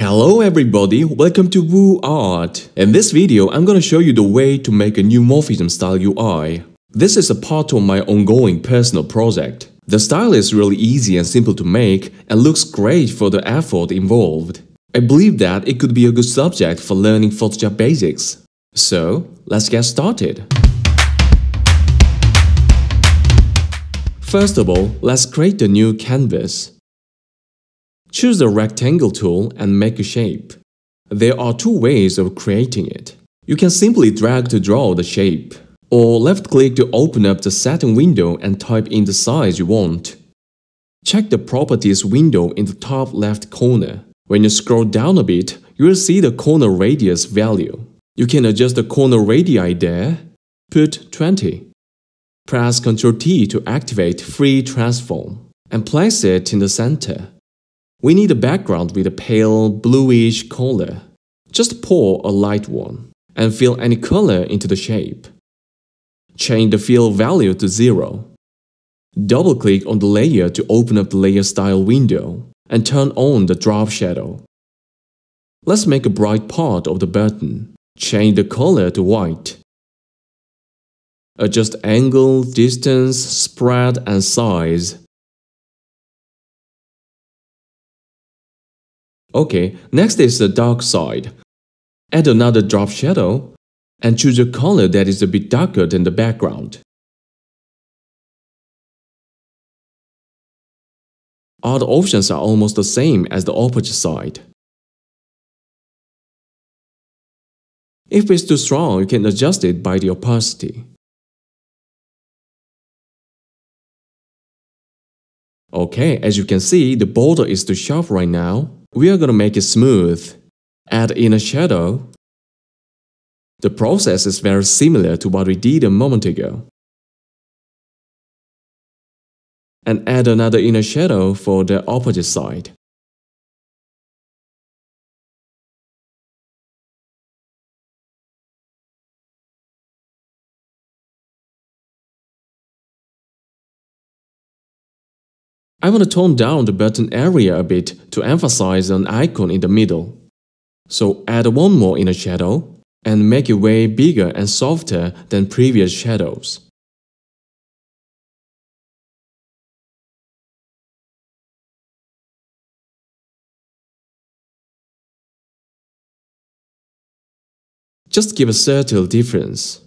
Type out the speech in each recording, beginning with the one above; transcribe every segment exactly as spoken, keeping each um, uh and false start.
Hello everybody, welcome to WOO Art. In this video I'm gonna show you the way to make a new morphism style U I. This is a part of my ongoing personal project. The style is really easy and simple to make and looks great for the effort involved. I believe that it could be a good subject for learning Photoshop basics. So let's get started. First of all, let's create a new canvas. Choose the rectangle tool and make a shape. There are two ways of creating it. You can simply drag to draw the shape, or left-click to open up the setting window and type in the size you want. Check the properties window in the top left corner. When you scroll down a bit, you will see the corner radius value. You can adjust the corner radii there. Put twenty. Press Ctrl T to activate Free Transform and place it in the center. We need a background with a pale, bluish color. Just pour a light one and fill any color into the shape. Change the fill value to zero. Double-click on the layer to open up the layer style window and turn on the drop shadow. Let's make a bright part of the button. Change the color to white. Adjust angle, distance, spread and size. Okay, next is the dark side. Add another drop shadow and choose a color that is a bit darker than the background. All the options are almost the same as the opposite side. If it's too strong, you can adjust it by the opacity. Okay, as you can see, the border is too sharp right now. We are gonna make it smooth. Add in a shadow. The process is very similar to what we did a moment ago. And add another inner shadow for the opposite side. I want to tone down the button area a bit to emphasize an icon in the middle. So add one more inner shadow and make it way bigger and softer than previous shadows. Just give a subtle difference.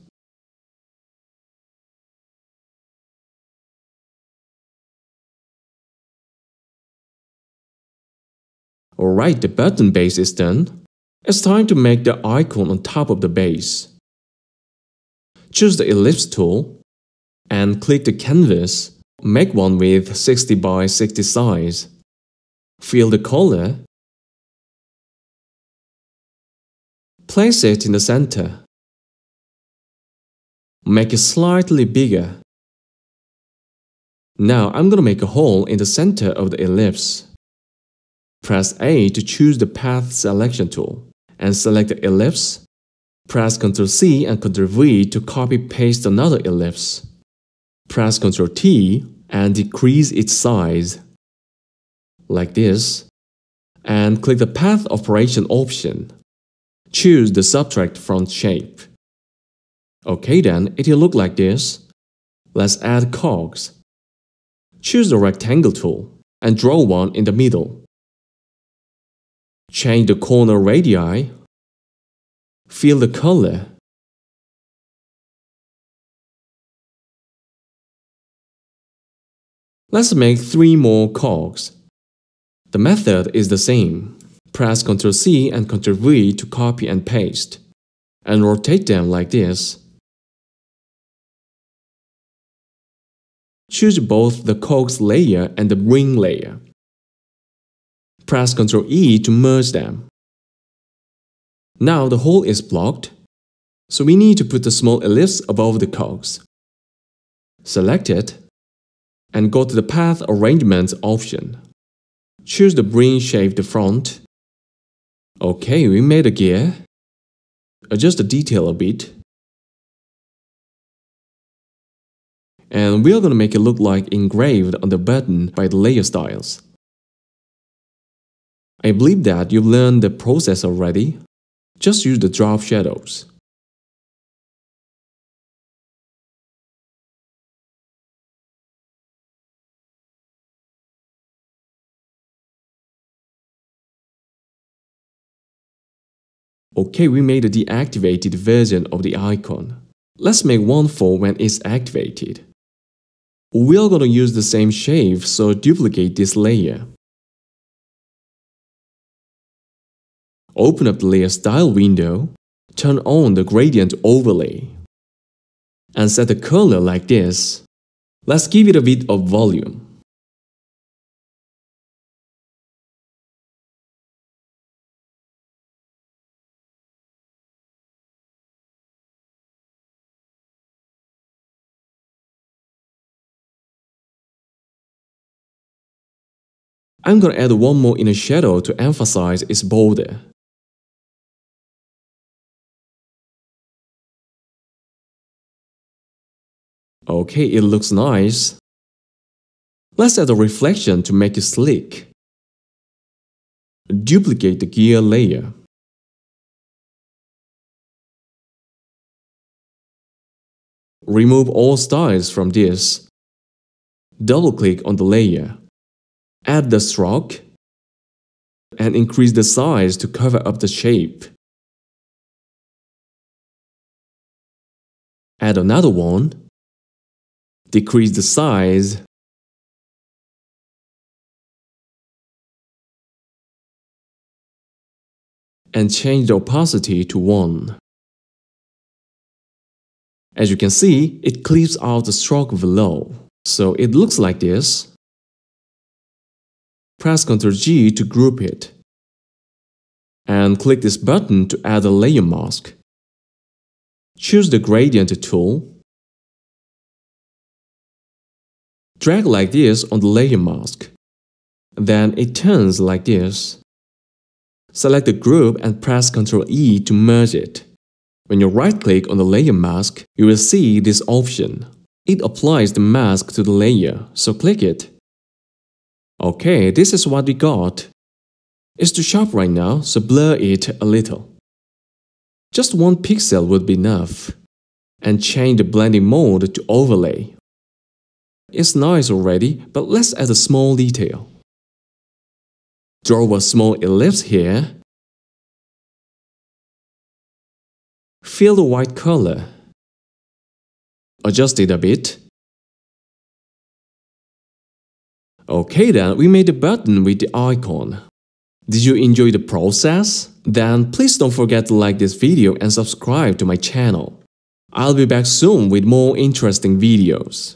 Alright, the button base is done. It's time to make the icon on top of the base. Choose the ellipse tool and click the canvas. Make one with sixty by sixty size. Fill the color. Place it in the center. Make it slightly bigger. Now I'm gonna make a hole in the center of the ellipse. Press A to choose the Path Selection tool and select the ellipse. Press Ctrl C and Ctrl V to copy-paste another ellipse. Press Ctrl T and decrease its size, like this, and click the Path Operation option. Choose the Subtract Front Shape. Okay then, it'll look like this. Let's add cogs. Choose the Rectangle tool and draw one in the middle. Change the corner radii. Fill the color. Let's make three more cogs. The method is the same. Press Ctrl C and Ctrl V to copy and paste, and rotate them like this. Choose both the cogs layer and the ring layer. Press Ctrl E to merge them. Now the hole is blocked, so we need to put the small ellipse above the cogs. Select it and go to the Path Arrangement option. Choose the ring-shaped front. Okay, we made a gear. Adjust the detail a bit. And we are gonna make it look like engraved on the button by the layer styles. I believe that you've learned the process already. Just use the drop shadows. Okay, we made a deactivated version of the icon. Let's make one for when it's activated. We are going to use the same shape, so duplicate this layer. Open up the layer style window, turn on the gradient overlay, and set the color like this. Let's give it a bit of volume. I'm going to add one more inner shadow to emphasize its border. Okay, it looks nice. Let's add a reflection to make it sleek. Duplicate the gear layer. Remove all styles from this. Double-click on the layer. Add the stroke and increase the size to cover up the shape. Add another one. Decrease the size. And change the opacity to one. As you can see, it clips out the stroke below. So it looks like this. Press Ctrl G to group it. And click this button to add a layer mask. Choose the gradient tool. Drag like this on the layer mask. Then it turns like this. Select the group and press Ctrl E to merge it. When you right-click on the layer mask, you will see this option. It applies the mask to the layer, so click it. Okay, this is what we got. It's too sharp right now, so blur it a little. Just one pixel would be enough. And change the blending mode to overlay. It's nice already, but let's add a small detail. Draw a small ellipse here. Fill the white color. Adjust it a bit. Okay then, we made a button with the icon. Did you enjoy the process? Then please don't forget to like this video and subscribe to my channel. I'll be back soon with more interesting videos.